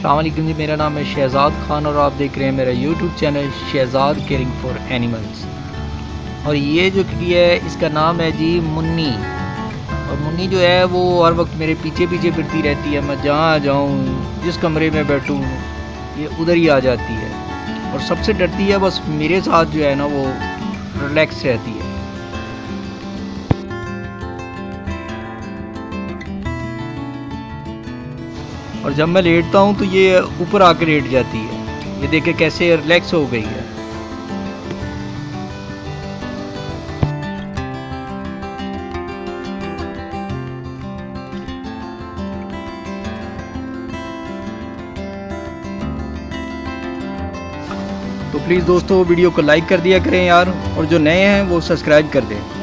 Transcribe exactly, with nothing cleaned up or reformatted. अस्सलाम वालेकुम जी, मेरा नाम है शहजाद खान और आप देख रहे हैं मेरा YouTube channel Shahzad caring for animals. और ये जो की है इसका नाम है जी मुन्नी। और मुन्नी जो है वो हर वक्त मेरे पीछे पीछे फिरती रहती है। मैं जहाँ जाऊँ, जिस कमरे में बैठूँ, ये उधर ही आ जाती है। और सबसे डरती है बस मेरे साथ, जो है ना वो रिलैक्स रहती है। और जब मैं लेटता हूँ तो ये ऊपर आके लेट जाती है। ये देखे कैसे रिलैक्स हो गई है। तो प्लीज़ दोस्तों वीडियो को लाइक कर दिया करें यार, और जो नए हैं वो सब्सक्राइब कर दें।